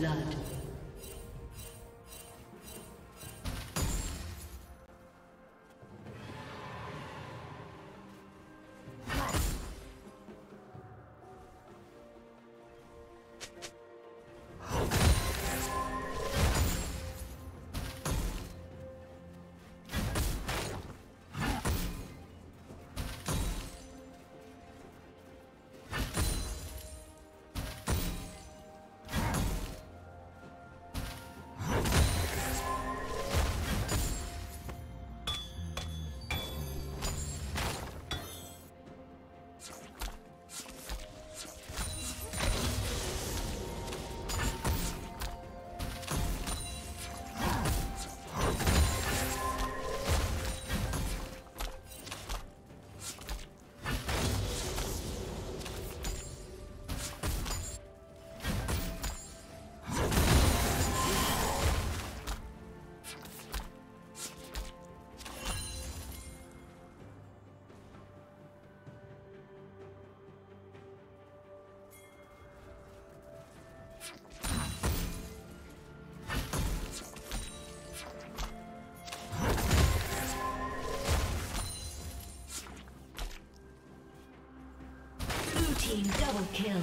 blood. Double kill.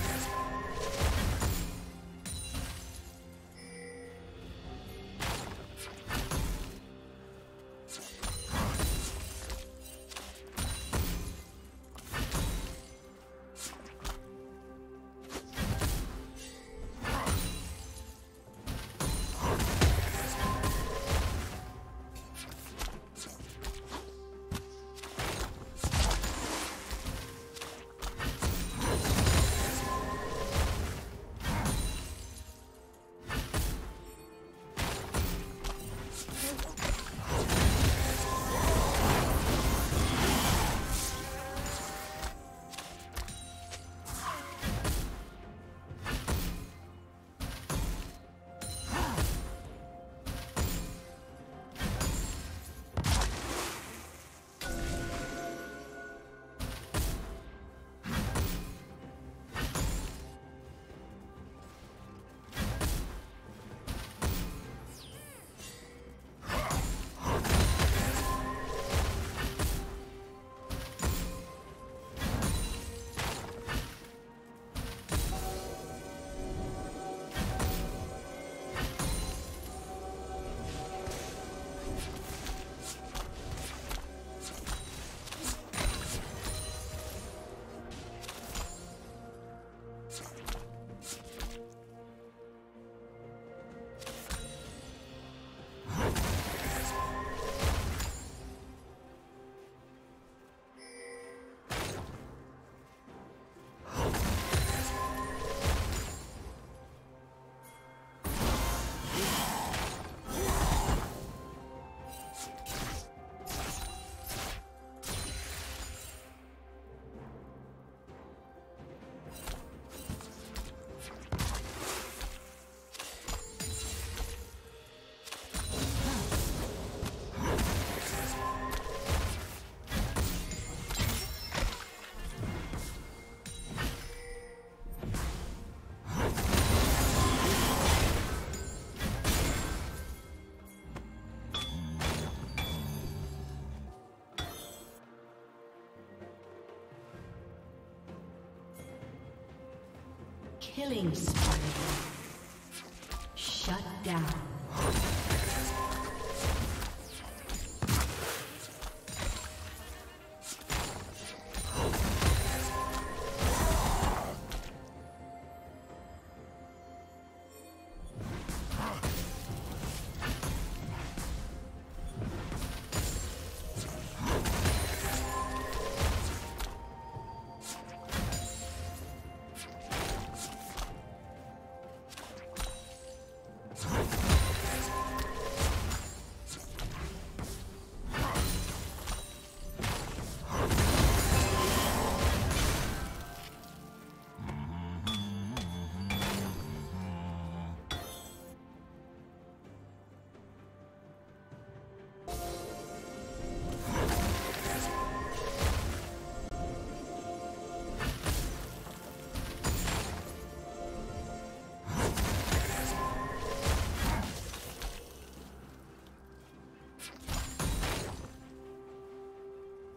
Killing spree. Shut down.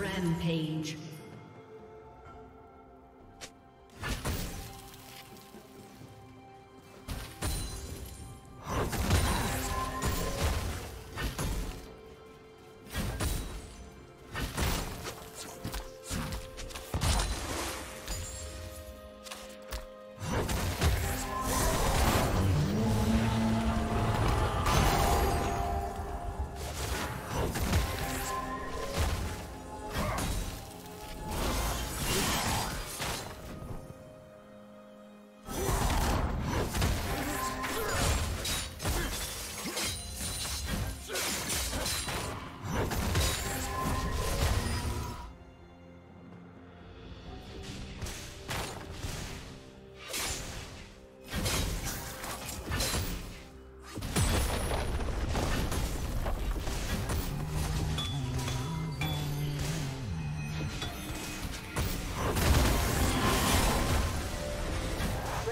Rampage.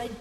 Red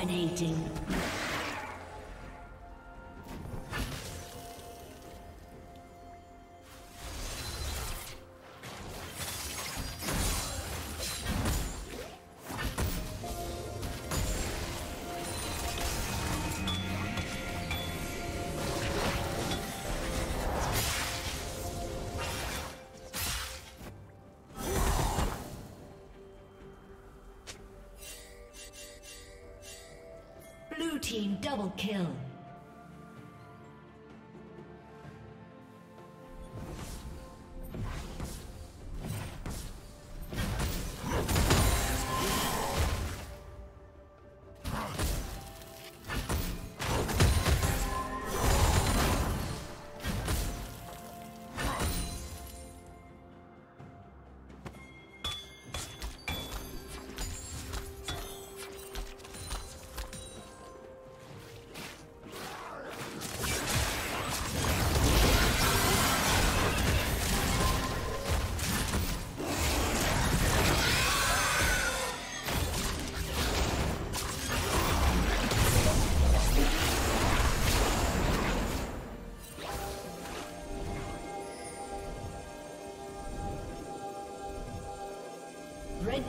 Dominating. Team double kill. Red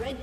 Red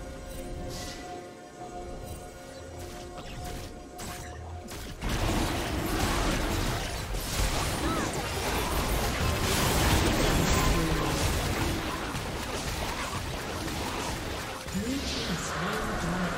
Blue Team slain dragon.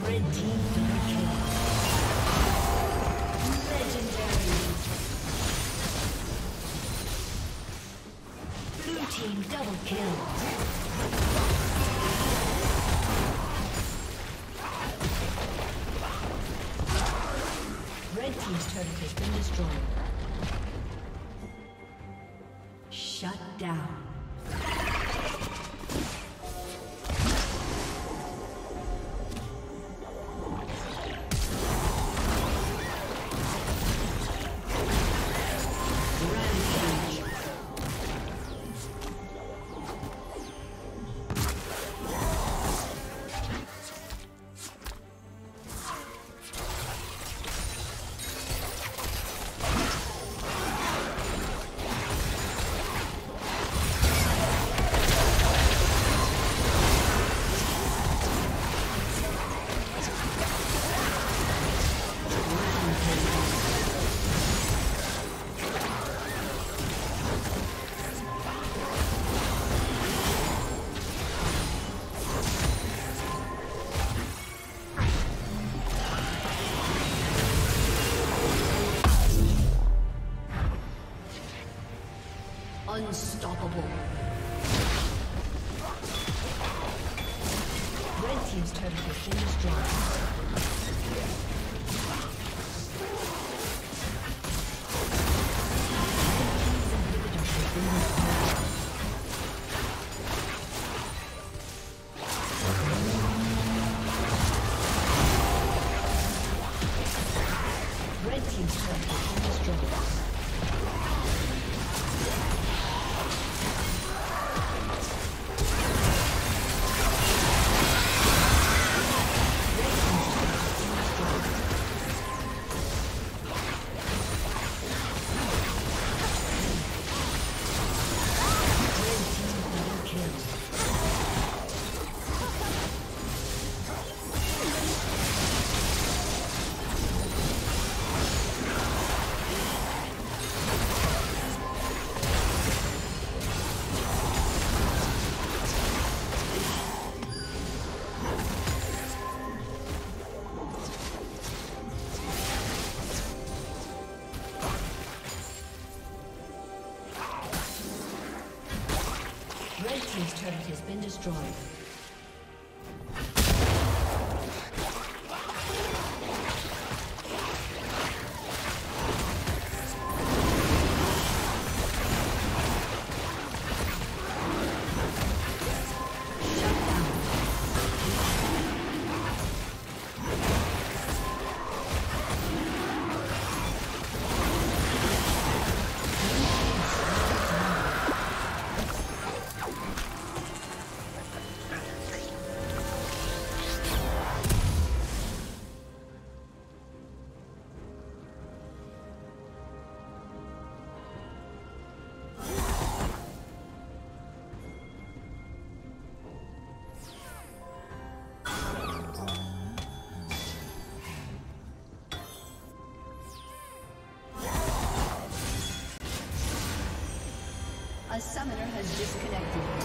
Red team double kill. Legendary. Blue team double kill. Red team's turret has been destroyed. Shut down. Unstoppable. Red team's turret has been destroyed. His turret has been destroyed. A summoner has disconnected.